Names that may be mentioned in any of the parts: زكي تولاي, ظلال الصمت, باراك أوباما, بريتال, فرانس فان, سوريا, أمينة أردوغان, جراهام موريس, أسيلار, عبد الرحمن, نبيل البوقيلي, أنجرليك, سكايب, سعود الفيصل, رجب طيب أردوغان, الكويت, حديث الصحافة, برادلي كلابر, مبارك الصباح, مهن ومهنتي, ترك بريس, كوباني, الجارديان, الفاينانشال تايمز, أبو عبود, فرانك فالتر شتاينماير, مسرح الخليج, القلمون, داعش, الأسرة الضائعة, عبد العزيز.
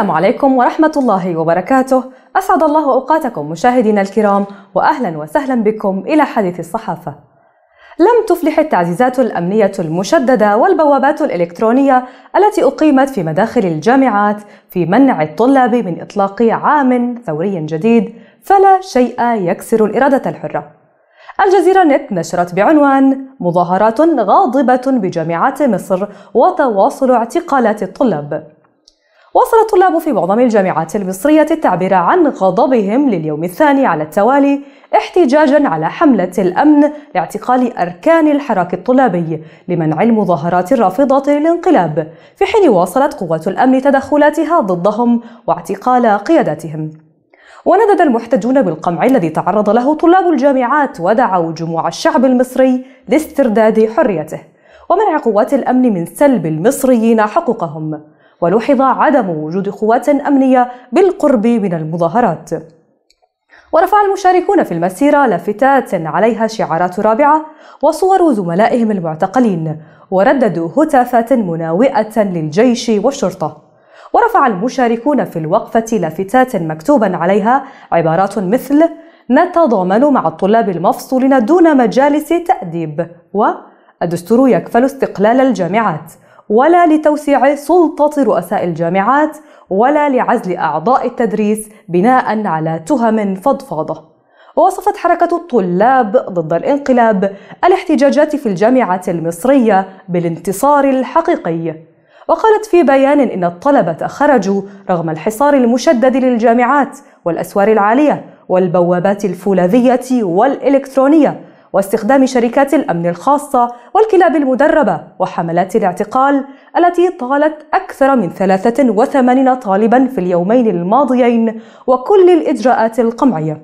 السلام عليكم ورحمة الله وبركاته. أسعد الله أوقاتكم مشاهدينا الكرام، وأهلا وسهلا بكم إلى حديث الصحافة. لم تفلح التعزيزات الأمنية المشددة والبوابات الإلكترونية التي أقيمت في مداخل الجامعات في منع الطلاب من إطلاق عام ثوري جديد، فلا شيء يكسر الإرادة الحرة. الجزيرة نت نشرت بعنوان مظاهرات غاضبة بجامعات مصر وتواصل اعتقالات الطلاب. واصل الطلاب في معظم الجامعات المصرية التعبير عن غضبهم لليوم الثاني على التوالي احتجاجاً على حملة الأمن لاعتقال أركان الحراك الطلابي لمنع المظاهرات الرافضة للانقلاب، في حين واصلت قوات الأمن تدخلاتها ضدهم واعتقال قياداتهم. وندد المحتجون بالقمع الذي تعرض له طلاب الجامعات، ودعوا جموع الشعب المصري لاسترداد حريته ومنع قوات الأمن من سلب المصريين حقوقهم. ولوحظ عدم وجود قوات أمنية بالقرب من المظاهرات. ورفع المشاركون في المسيرة لافتات عليها شعارات رابعة وصور زملائهم المعتقلين، ورددوا هتافات مناوئة للجيش والشرطة. ورفع المشاركون في الوقفة لافتات مكتوبا عليها عبارات مثل نتضامن مع الطلاب المفصولين دون مجالس تأديب، والدستور يكفل استقلال الجامعات، ولا لتوسيع سلطة رؤساء الجامعات، ولا لعزل أعضاء التدريس بناء على تهم فضفاضة. ووصفت حركة الطلاب ضد الانقلاب الاحتجاجات في الجامعة المصرية بالانتصار الحقيقي، وقالت في بيان إن الطلبة خرجوا رغم الحصار المشدد للجامعات والأسوار العالية والبوابات الفولاذية والإلكترونية واستخدام شركات الأمن الخاصة والكلاب المدربة وحملات الاعتقال التي طالت أكثر من 83 طالبا في اليومين الماضيين وكل الإجراءات القمعية.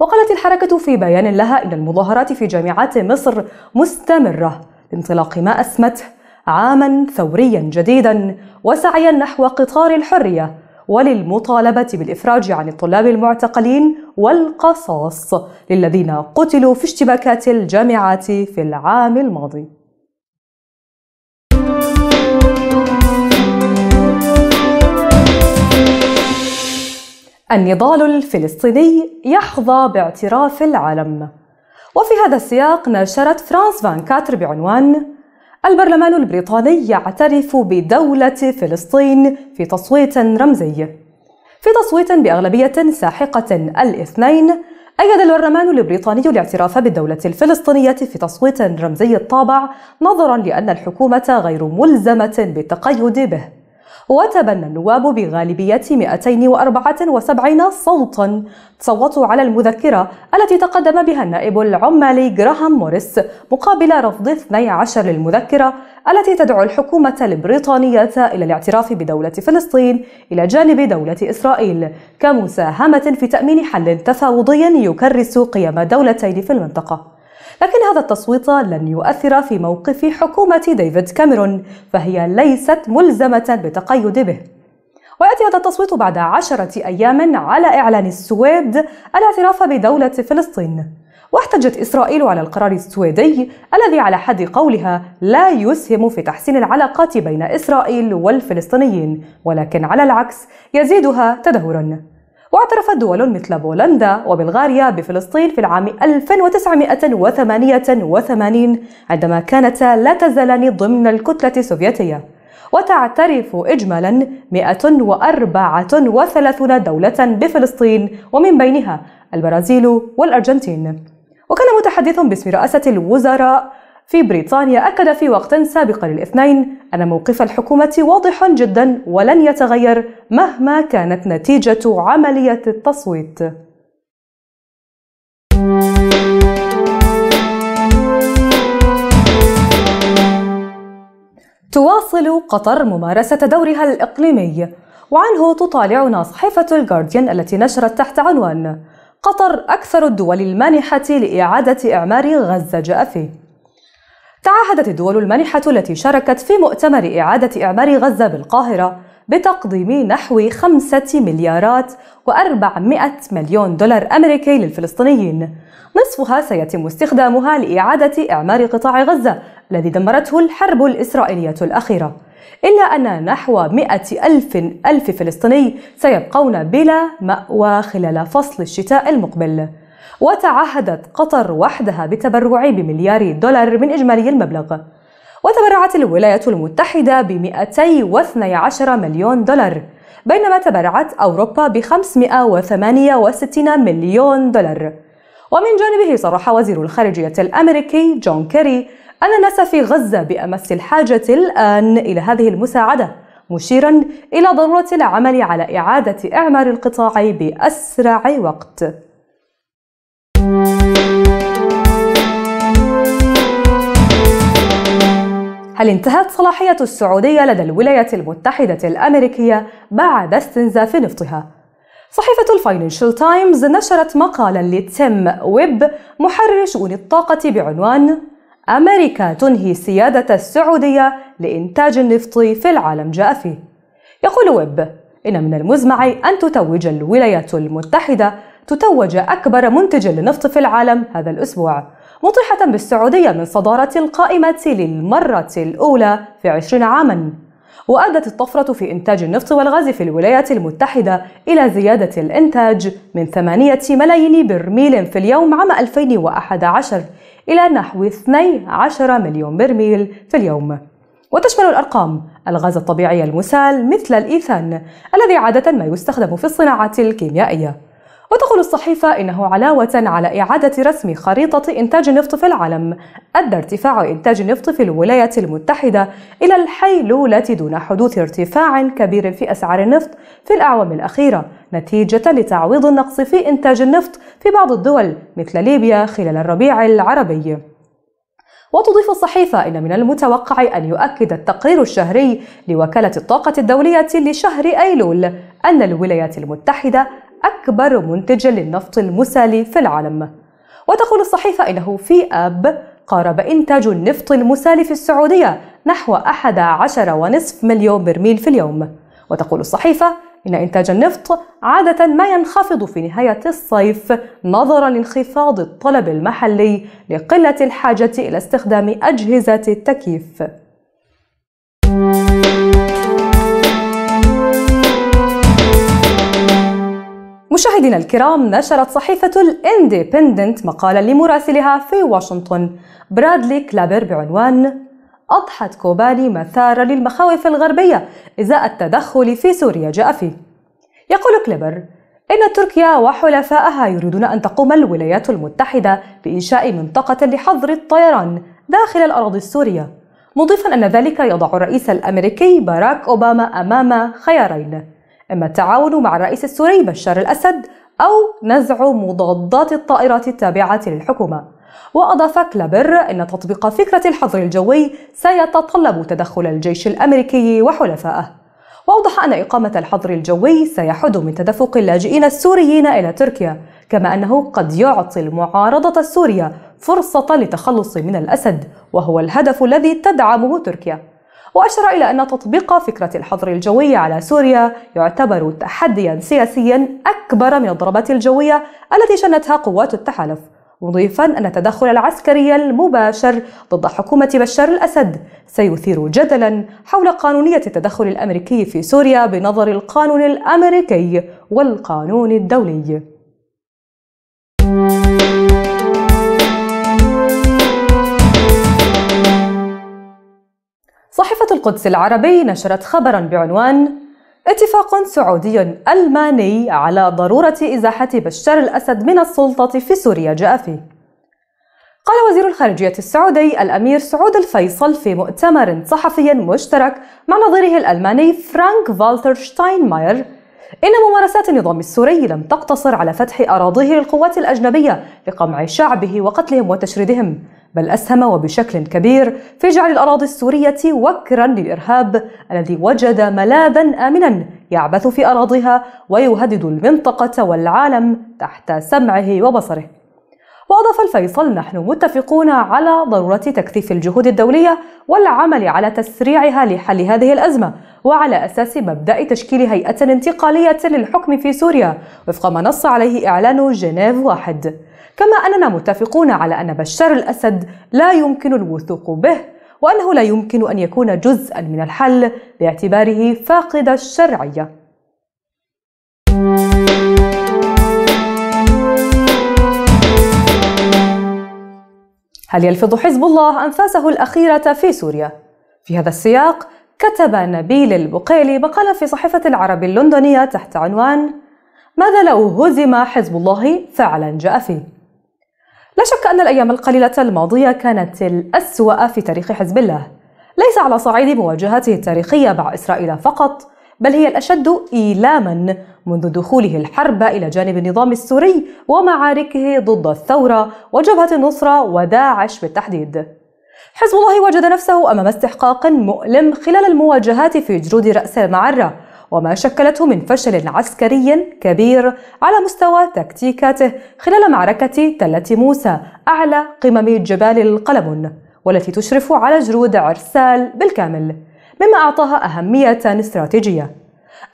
وقالت الحركة في بيان لها إن المظاهرات في جامعات مصر مستمرة لانطلاق ما أسمته عاما ثوريا جديدا وسعيا نحو قطار الحرية، وللمطالبة بالإفراج عن الطلاب المعتقلين والقصاص للذين قتلوا في اشتباكات الجامعات في العام الماضي. النضال الفلسطيني يحظى باعتراف العالم. وفي هذا السياق نشرت فرانس فان بعنوان البرلمان البريطاني يعترف بدولة فلسطين في تصويت رمزي. في تصويت بأغلبية ساحقة الاثنين، أيد البرلمان البريطاني الاعتراف بالدولة الفلسطينية في تصويت رمزي الطابع، نظرا لأن الحكومة غير ملزمة بالتقيد به. وتبنى النواب بغالبية 274 صوتا صوتوا على المذكرة التي تقدم بها النائب العمالي جراهام موريس، مقابل رفض 12 للمذكرة التي تدعو الحكومة البريطانية إلى الاعتراف بدولة فلسطين إلى جانب دولة إسرائيل كمساهمة في تأمين حل تفاوضي يكرس قيام دولتين في المنطقة. لكن هذا التصويت لن يؤثر في موقف حكومة ديفيد كاميرون، فهي ليست ملزمة بالتقيد به. ويأتي هذا التصويت بعد 10 أيام على إعلان السويد الاعتراف بدولة فلسطين. واحتجت إسرائيل على القرار السويدي الذي على حد قولها لا يسهم في تحسين العلاقات بين إسرائيل والفلسطينيين، ولكن على العكس يزيدها تدهوراً. واعترفت دول مثل بولندا وبلغاريا بفلسطين في العام 1988 عندما كانتا لا تزالان ضمن الكتلة السوفيتية. وتعترف إجمالاً 134 دولة بفلسطين، ومن بينها البرازيل والأرجنتين. وكان متحدث باسم رئاسة الوزراء في بريطانيا أكد في وقت سابق للاثنين أن موقف الحكومة واضح جدا ولن يتغير مهما كانت نتيجة عملية التصويت. تواصل قطر ممارسة دورها الإقليمي، وعنه تطالعنا صحيفة الجارديان التي نشرت تحت عنوان قطر أكثر الدول المانحة لإعادة إعمار غزة جأفي. تعهدت الدول المانحة التي شاركت في مؤتمر إعادة إعمار غزة بالقاهرة بتقديم نحو 5,400 مليون دولار أمريكي للفلسطينيين، نصفها سيتم استخدامها لإعادة إعمار قطاع غزة الذي دمرته الحرب الإسرائيلية الأخيرة، إلا أن نحو 100,000 فلسطيني سيبقون بلا مأوى خلال فصل الشتاء المقبل. وتعهدت قطر وحدها بالتبرع ب$1 مليار من إجمالي المبلغ، وتبرعت الولايات المتحدة ب$212 مليون، بينما تبرعت أوروبا ب$568 مليون. ومن جانبه صرح وزير الخارجية الأمريكي جون كيري أن الناس في غزة بأمس الحاجة الآن إلى هذه المساعدة، مشيرا إلى ضرورة العمل على إعادة إعمار القطاع بأسرع وقت. هل انتهت صلاحية السعودية لدى الولايات المتحدة الأمريكية بعد استنزاف نفطها؟ صحيفة الفاينانشال تايمز نشرت مقالا لتيم ويب محرر شؤون الطاقة بعنوان أمريكا تنهي سيادة السعودية لإنتاج النفط في العالم. جاء فيه يقول ويب إن من المزمع أن تتوج الولايات المتحدة أكبر منتج للنفط في العالم هذا الأسبوع، مطرحة بالسعودية من صدارة القائمة للمرة الأولى في 20 عاماً. وأدت الطفرة في إنتاج النفط والغاز في الولايات المتحدة إلى زيادة الإنتاج من 8 ملايين برميل في اليوم عام 2011 إلى نحو 12 مليون برميل في اليوم. وتشمل الأرقام الغاز الطبيعي المسال مثل الإيثان الذي عادة ما يستخدم في الصناعة الكيميائية. وتقول الصحيفة إنه علاوة على إعادة رسم خريطة إنتاج النفط في العالم، أدى ارتفاع إنتاج النفط في الولايات المتحدة إلى الحيلولة دون حدوث ارتفاع كبير في أسعار النفط في الأعوام الأخيرة، نتيجة لتعويض النقص في إنتاج النفط في بعض الدول مثل ليبيا خلال الربيع العربي. وتضيف الصحيفة إن من المتوقع أن يؤكد التقرير الشهري لوكالة الطاقة الدولية لشهر أيلول أن الولايات المتحدة أكبر منتج للنفط المسال في العالم. وتقول الصحيفة إنه في آب قارب إنتاج النفط المسال في السعودية نحو 11.5 مليون برميل في اليوم. وتقول الصحيفة إن إنتاج النفط عادة ما ينخفض في نهاية الصيف نظرا لانخفاض الطلب المحلي لقلة الحاجة إلى استخدام أجهزة التكييف. مشاهدينا الكرام، نشرت صحيفة الاندبندنت مقالا لمراسلها في واشنطن برادلي كلابر بعنوان أضحت كوباني مثارا للمخاوف الغربية إزاء التدخل في سوريا. جاء فيه يقول كليبر إن تركيا وحلفائها يريدون أن تقوم الولايات المتحدة بإنشاء منطقة لحظر الطيران داخل الأراضي السورية، مضيفا أن ذلك يضع الرئيس الأمريكي باراك أوباما أمام خيارين، إما التعاون مع الرئيس السوري بشار الأسد أو نزع مضادات الطائرات التابعة للحكومة. وأضاف كلابر أن تطبيق فكرة الحظر الجوي سيتطلب تدخل الجيش الأمريكي وحلفائه، وأوضح أن إقامة الحظر الجوي سيحد من تدفق اللاجئين السوريين إلى تركيا، كما أنه قد يعطي المعارضة السورية فرصة للتخلص من الأسد، وهو الهدف الذي تدعمه تركيا. وأشار إلى أن تطبيق فكرة الحظر الجوي على سوريا يعتبر تحدياً سياسياً أكبر من الضربات الجوية التي شنتها قوات التحالف، مضيفاً أن التدخل العسكري المباشر ضد حكومة بشار الأسد سيثير جدلاً حول قانونية التدخل الأمريكي في سوريا بنظر القانون الأمريكي والقانون الدولي. صحيفة القدس العربي نشرت خبراً بعنوان اتفاق سعودي ألماني على ضرورة إزاحة بشار الأسد من السلطة في سوريا. جاء فيه قال وزير الخارجية السعودي الأمير سعود الفيصل في مؤتمر صحفي مشترك مع نظيره الألماني فرانك فالتر شتاينماير إن ممارسات النظام السوري لم تقتصر على فتح أراضيه للقوات الأجنبية لقمع شعبه وقتلهم وتشريدهم، بل أسهم وبشكل كبير في جعل الأراضي السورية وكرا للإرهاب الذي وجد ملاذا آمنا يعبث في أراضيها ويهدد المنطقة والعالم تحت سمعه وبصره. وأضاف الفيصل نحن متفقون على ضرورة تكثيف الجهود الدولية والعمل على تسريعها لحل هذه الأزمة، وعلى أساس مبدأ تشكيل هيئة انتقالية للحكم في سوريا وفق ما نص عليه إعلان جنيف 1، كما أننا متفقون على أن بشار الأسد لا يمكن الوثوق به وأنه لا يمكن أن يكون جزءا من الحل باعتباره فاقد الشرعية. هل يلفظ حزب الله أنفاسه الأخيرة في سوريا؟ في هذا السياق كتب نبيل البوقيلي مقالا في صحيفة العرب اللندنية تحت عنوان ماذا لو هزم حزب الله فعلا جاء فيه؟ لا شك أن الأيام القليلة الماضية كانت الأسوأ في تاريخ حزب الله، ليس على صعيد مواجهته التاريخية مع إسرائيل فقط، بل هي الأشد إيلاما منذ دخوله الحرب إلى جانب النظام السوري ومعاركه ضد الثورة وجبهة النصرة وداعش بالتحديد. حزب الله وجد نفسه أمام استحقاق مؤلم خلال المواجهات في جرود رأس المعرة وما شكلته من فشل عسكري كبير على مستوى تكتيكاته خلال معركة تلة موسى أعلى قمم جبال القلمون، والتي تشرف على جرود عرسال بالكامل، مما أعطاها أهمية استراتيجية.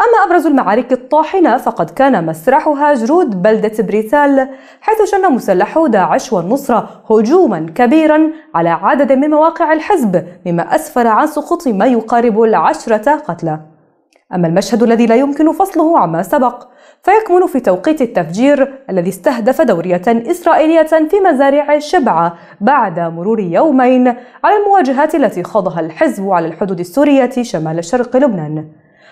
أما أبرز المعارك الطاحنة فقد كان مسرحها جرود بلدة بريتال، حيث شن مسلحو داعش والنصرة هجوما كبيرا على عدد من مواقع الحزب، مما أسفر عن سقوط ما يقارب 10 قتلى. أما المشهد الذي لا يمكن فصله عما سبق فيكمن في توقيت التفجير الذي استهدف دورية إسرائيلية في مزارع شبعة بعد مرور يومين على المواجهات التي خاضها الحزب على الحدود السورية شمال شرق لبنان.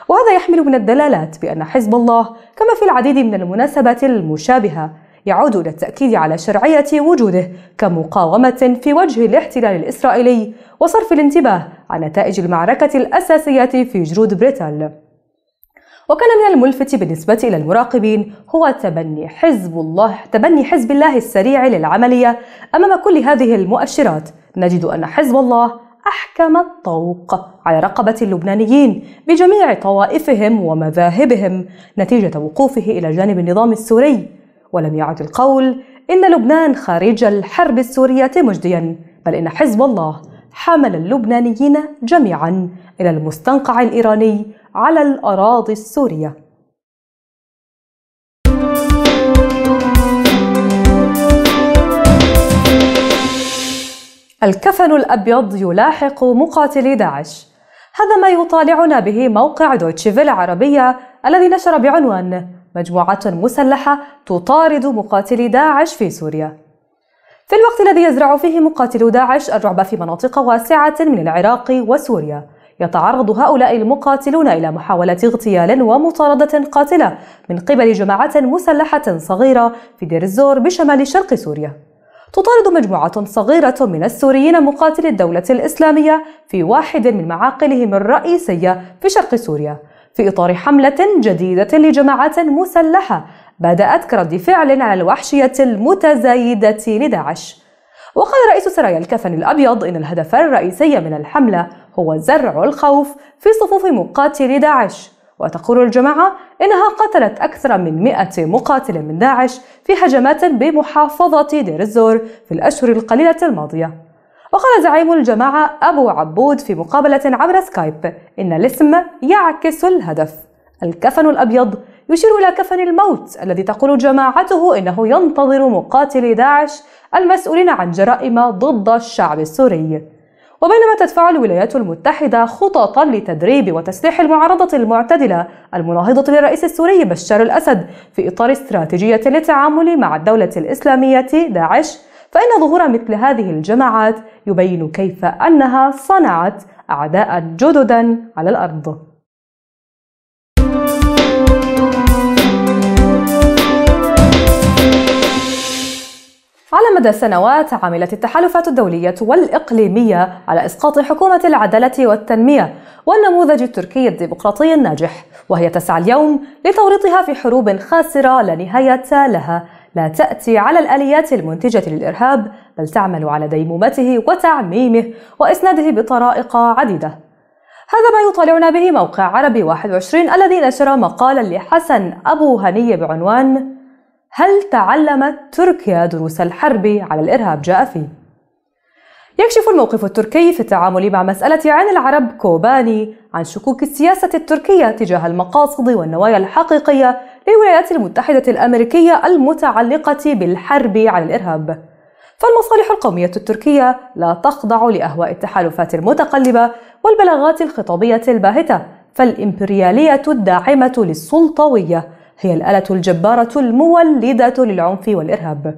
وهذا يحمل من الدلالات بأن حزب الله كما في العديد من المناسبات المشابهة يعود إلى التأكيد على شرعية وجوده كمقاومة في وجه الاحتلال الإسرائيلي وصرف الانتباه عن نتائج المعركة الأساسية في جرود بريتال. وكان من الملفت بالنسبة إلى المراقبين هو تبني حزب الله السريع للعملية. أمام كل هذه المؤشرات نجد أن حزب الله أحكم الطوق على رقبة اللبنانيين بجميع طوائفهم ومذاهبهم نتيجة وقوفه إلى جانب النظام السوري، ولم يعد القول إن لبنان خارج الحرب السورية مجديا، بل إن حزب الله حمل اللبنانيين جميعا إلى المستنقع الإيراني على الأراضي السورية. الكفن الأبيض يلاحق مقاتلي داعش، هذا ما يطالعنا به موقع دويتشه فيل العربية الذي نشر بعنوان مجموعة مسلحة تطارد مقاتلي داعش في سوريا. في الوقت الذي يزرع فيه مقاتلو داعش الرعب في مناطق واسعة من العراق وسوريا، يتعرض هؤلاء المقاتلون إلى محاولة اغتيال ومطاردة قاتلة من قبل جماعات مسلحة صغيرة في دير الزور بشمال شرق سوريا. تطارد مجموعة صغيرة من السوريين مقاتلي الدولة الإسلامية في واحد من معاقلهم الرئيسية في شرق سوريا في إطار حملة جديدة لجماعات مسلحة بدأت كرد فعل على الوحشية المتزايدة لداعش. وقال رئيس سرايا الكفن الأبيض إن الهدف الرئيسي من الحملة هو زرع الخوف في صفوف مقاتلي داعش، وتقول الجماعة إنها قتلت أكثر من 100 مقاتل من داعش في هجمات بمحافظة دير الزور في الأشهر القليلة الماضية. وقال زعيم الجماعة أبو عبود في مقابلة عبر سكايب إن الاسم يعكس الهدف. الكفن الأبيض يشير إلى كفن الموت الذي تقول جماعته إنه ينتظر مقاتلي داعش المسؤولين عن جرائم ضد الشعب السوري. وبينما تدفع الولايات المتحدة خططا لتدريب وتسليح المعارضة المعتدلة المناهضة للرئيس السوري بشار الأسد في إطار استراتيجية للتعامل مع الدولة الإسلامية داعش، فإن ظهور مثل هذه الجماعات يبين كيف أنها صنعت أعداء جددا على الأرض. على مدى سنوات عملت التحالفات الدولية والإقليمية على إسقاط حكومة العدالة والتنمية والنموذج التركي الديمقراطي الناجح، وهي تسعى اليوم لتوريطها في حروب خاسرة لا نهاية لها، لا تأتي على الآليات المنتجة للإرهاب، بل تعمل على ديمومته وتعميمه وإسناده بطرائق عديدة. هذا ما يطالعنا به موقع عربي 21 الذي نشر مقالا لحسن أبو هني بعنوان هل تعلمت تركيا دروس الحرب على الإرهاب جاء فيه؟ يكشف الموقف التركي في التعامل مع مسألة عين العرب كوباني عن شكوك السياسة التركية تجاه المقاصد والنوايا الحقيقية للولايات المتحدة الأمريكية المتعلقة بالحرب على الإرهاب. فالمصالح القومية التركية لا تخضع لأهواء التحالفات المتقلبة والبلاغات الخطابية الباهتة، فالإمبريالية الداعمة للسلطوية هي الآلة الجبارة المولدة للعنف والإرهاب.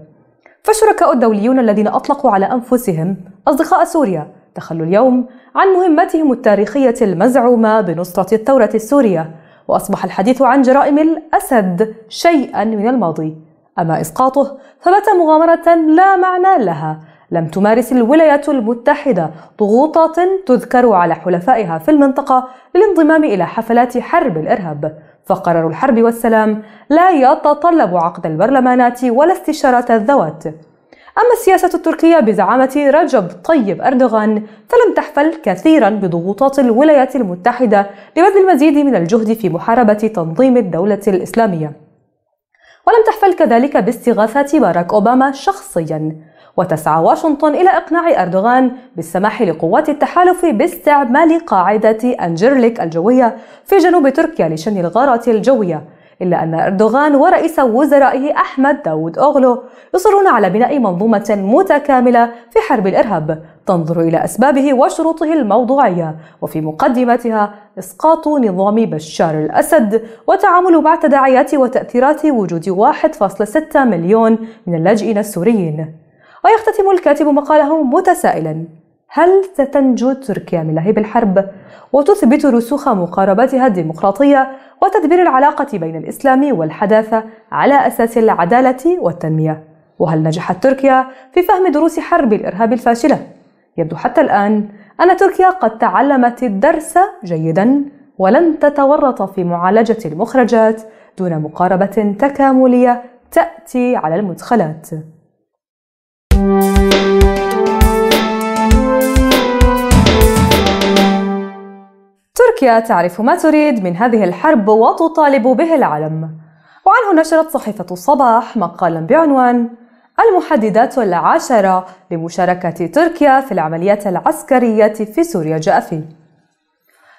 فالشركاء الدوليون الذين أطلقوا على أنفسهم أصدقاء سوريا تخلوا اليوم عن مهمتهم التاريخية المزعومة بنصرة الثورة السورية، وأصبح الحديث عن جرائم الأسد شيئا من الماضي. أما إسقاطه فبات مغامرة لا معنى لها، لم تمارس الولايات المتحدة ضغوطات تذكر على حلفائها في المنطقة للانضمام إلى حفلات حرب الإرهاب، فقرار الحرب والسلام لا يتطلب عقد البرلمانات ولا استشارات الذوات. أما السياسة التركية بزعامة رجب طيب أردوغان فلم تحفل كثيرا بضغوطات الولايات المتحدة لبذل المزيد من الجهد في محاربة تنظيم الدولة الإسلامية، ولم تحفل كذلك باستغاثة باراك أوباما شخصيا. وتسعى واشنطن إلى إقناع أردوغان بالسماح لقوات التحالف باستعمال قاعدة أنجرليك الجوية في جنوب تركيا لشن الغارات الجوية، إلا أن أردوغان ورئيس وزرائه أحمد داود أغلو يصرون على بناء منظومة متكاملة في حرب الإرهاب تنظر إلى أسبابه وشروطه الموضوعية، وفي مقدمتها إسقاط نظام بشار الأسد وتعامل مع تداعيات وتأثيرات وجود 1.6 مليون من اللاجئين السوريين. ويختتم الكاتب مقاله متسائلا: هل ستنجو تركيا من لهيب الحرب وتثبت رسوخ مقاربتها الديمقراطية وتدبير العلاقة بين الإسلام والحداثة على أساس العدالة والتنمية؟ وهل نجحت تركيا في فهم دروس حرب الإرهاب الفاشلة؟ يبدو حتى الآن أن تركيا قد تعلمت الدرس جيدا ولن تتورط في معالجة المخرجات دون مقاربة تكاملية تأتي على المدخلات. تركيا تعرف ما تريد من هذه الحرب وتطالب به العالم، وعنه نشرت صحيفة الصباح مقالا بعنوان المحددات العشرة لمشاركة تركيا في العمليات العسكرية في سوريا. جاء فيه: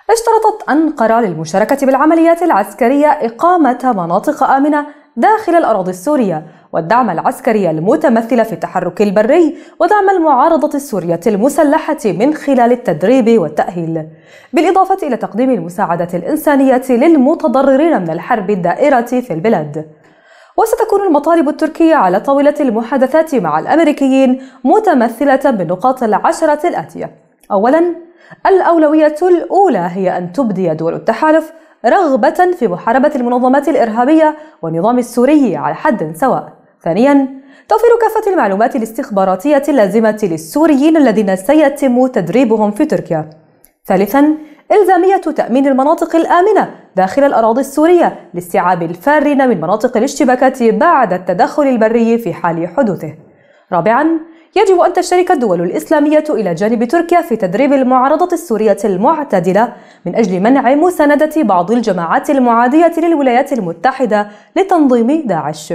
اشترطت أنقرة للمشاركة بالعمليات العسكرية إقامة مناطق آمنة داخل الأراضي السورية والدعم العسكري المتمثل في التحرك البري ودعم المعارضة السورية المسلحة من خلال التدريب والتأهيل، بالإضافة إلى تقديم المساعدة الإنسانية للمتضررين من الحرب الدائرة في البلاد. وستكون المطالب التركية على طاولة المحادثات مع الأمريكيين متمثلة بالنقاط العشرة الآتية: أولاً، الأولوية الأولى هي أن تبدي دول التحالف رغبة في محاربة المنظمات الإرهابية والنظام السوري على حد سواء. ثانياً، توفير كافة المعلومات الاستخباراتية اللازمة للسوريين الذين سيتم تدريبهم في تركيا. ثالثاً، إلزامية تأمين المناطق الآمنة داخل الأراضي السورية لاستيعاب الفارين من مناطق الاشتباكات بعد التدخل البري في حال حدوثه. رابعاً، يجب أن تشترك الدول الإسلامية إلى جانب تركيا في تدريب المعارضة السورية المعتدلة من أجل منع مساندة بعض الجماعات المعادية للولايات المتحدة لتنظيم داعش.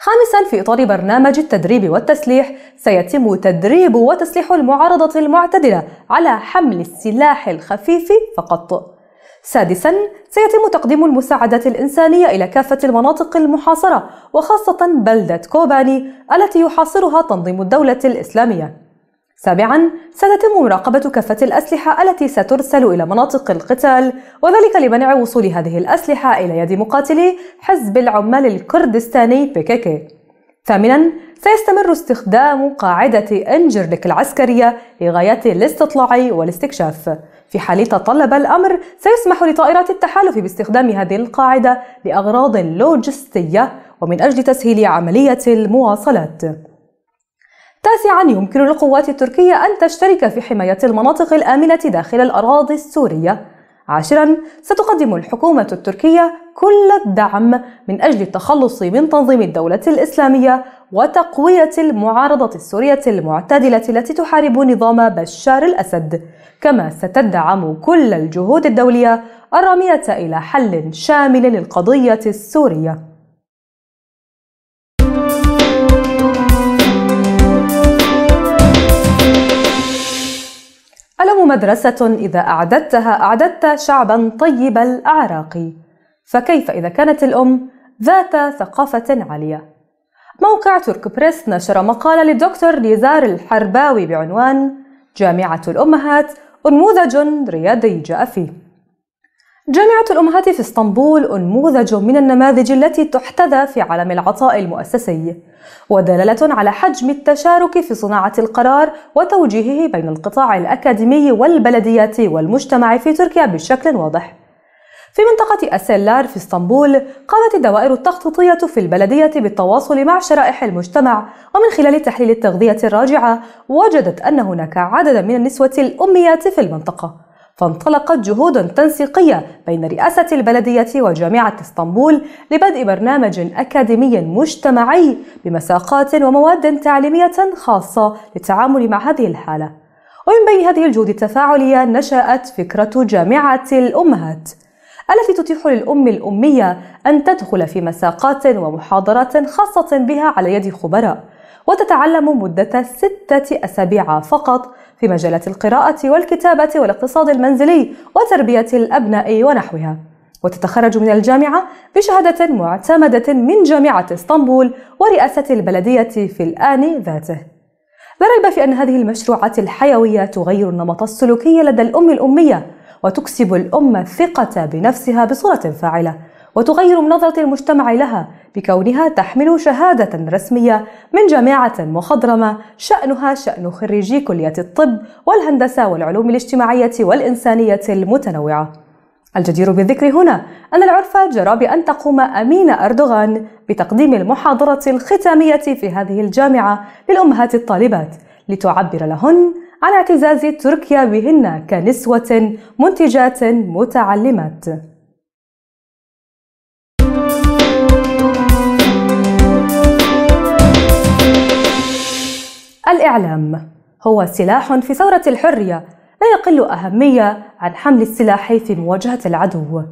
خامساً، في إطار برنامج التدريب والتسليح سيتم تدريب وتسليح المعارضة المعتدلة على حمل السلاح الخفيف فقط. سادساً، سيتم تقديم المساعدات الإنسانية إلى كافة المناطق المحاصرة وخاصة بلدة كوباني التي يحاصرها تنظيم الدولة الإسلامية. سابعاً، ستتم مراقبة كافة الأسلحة التي سترسل إلى مناطق القتال، وذلك لمنع وصول هذه الأسلحة إلى يد مقاتلي حزب العمال الكردستاني PKK. ثامناً، سيستمر استخدام قاعدة أنجرليك العسكرية لغايات الاستطلاع والاستكشاف. في حال تطلب الأمر سيسمح لطائرات التحالف باستخدام هذه القاعدة لأغراض لوجستية ومن أجل تسهيل عملية المواصلات. تاسعاً، يمكن للقوات التركية أن تشترك في حماية المناطق الآمنة داخل الأراضي السورية. عاشراً، ستقدم الحكومة التركية كل الدعم من أجل التخلص من تنظيم الدولة الإسلامية وتقوية المعارضة السورية المعتدلة التي تحارب نظام بشار الأسد، كما ستدعم كل الجهود الدولية الرامية إلى حل شامل للقضية السورية. ألم مدرسة إذا أعددتها أعددت شعبا طيب الأعراق، فكيف إذا كانت الأم ذات ثقافة عالية؟ موقع ترك بريس نشر مقالة للدكتور نزار الحرباوي بعنوان جامعة الأمهات أنموذج ريادي جاء فيه. جامعة الأمهات في اسطنبول أنموذج من النماذج التي تحتذى في عالم العطاء المؤسسي، ودلالة على حجم التشارك في صناعة القرار وتوجيهه بين القطاع الأكاديمي والبلديات والمجتمع في تركيا بشكل واضح. في منطقة أسيلار في اسطنبول قامت الدوائر التخطيطية في البلدية بالتواصل مع شرائح المجتمع، ومن خلال تحليل التغذية الراجعة وجدت أن هناك عددا من النسوة الأميات في المنطقة، فانطلقت جهود تنسيقية بين رئاسة البلدية وجامعة اسطنبول لبدء برنامج أكاديمي مجتمعي بمساقات ومواد تعليمية خاصة للتعامل مع هذه الحالة. ومن بين هذه الجهود التفاعلية نشأت فكرة جامعة الأمهات التي تتيح للأم الأمية أن تدخل في مساقات ومحاضرات خاصة بها على يد خبراء، وتتعلم مدة 6 أسابيع فقط في مجالات القراءة والكتابة والاقتصاد المنزلي وتربية الأبناء ونحوها، وتتخرج من الجامعة بشهادة معتمدة من جامعة اسطنبول ورئاسة البلدية في الآن ذاته. لا ريب في أن هذه المشروعات الحيوية تغير النمط السلوكي لدى الأم الأمية، وتكسب الأمة الثقة بنفسها بصورة فاعلة، وتغير من نظرة المجتمع لها بكونها تحمل شهادة رسمية من جامعة مخضرمة شأنها شأن خريجي كلية الطب والهندسة والعلوم الاجتماعية والإنسانية المتنوعة. الجدير بالذكر هنا أن العرف جرى بأن تقوم أمينة أردوغان بتقديم المحاضرة الختامية في هذه الجامعة للأمهات الطالبات لتعبر لهن عن اعتزاز تركيا بهن كنسوة منتجات متعلمات. الإعلام هو سلاح في ثورة الحرية لا يقل أهمية عن حمل السلاح في مواجهة العدو.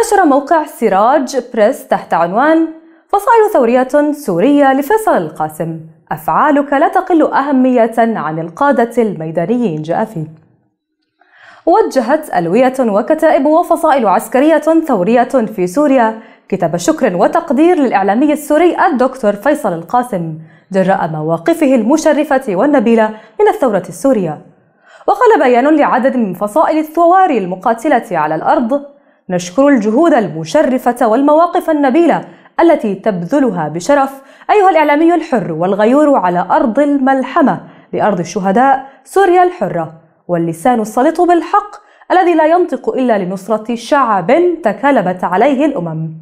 نشر موقع سراج بريس تحت عنوان فصائل ثورية سورية لفيصل القاسم، أفعالك لا تقل أهمية عن القادة الميدانيين جاء فيه. وجهت ألوية وكتائب وفصائل عسكرية ثورية في سوريا كتاب شكر وتقدير للإعلامي السوري الدكتور فيصل القاسم جراء مواقفه المشرفة والنبيلة من الثورة السورية. وقال بيان لعدد من فصائل الثوار المقاتلة على الأرض: نشكر الجهود المشرفة والمواقف النبيلة التي تبذلها بشرف أيها الإعلامي الحر والغيور على أرض الملحمة لأرض الشهداء سوريا الحرة، واللسان السليط بالحق الذي لا ينطق إلا لنصرة شعب تكالبت عليه الأمم.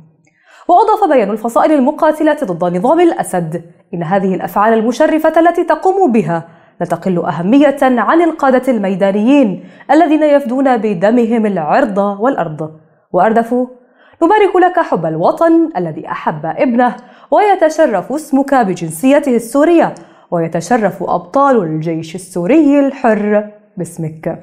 وأضاف بيان الفصائل المقاتلة ضد نظام الأسد: إن هذه الأفعال المشرفة التي تقوم بها لا تقل أهمية عن القادة الميدانيين الذين يفدون بدمهم العرض والأرض. وأردفوا: نبارك لك حب الوطن الذي أحب ابنه ويتشرف اسمك بجنسيته السورية ويتشرف أبطال الجيش السوري الحر باسمك.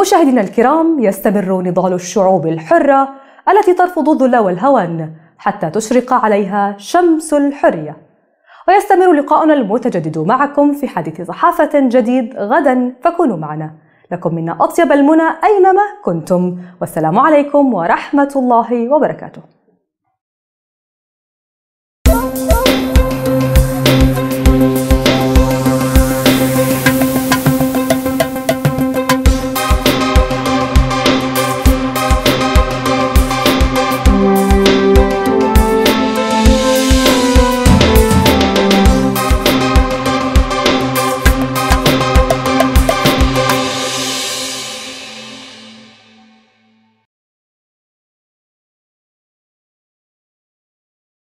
مشاهدينا الكرام، يستمر نضال الشعوب الحرة التي ترفض الذل والهوان حتى تشرق عليها شمس الحرية. ويستمر لقاؤنا المتجدد معكم في حديث صحافة جديد غدا، فكونوا معنا. لكم منا أطيب المنى أينما كنتم، والسلام عليكم ورحمة الله وبركاته.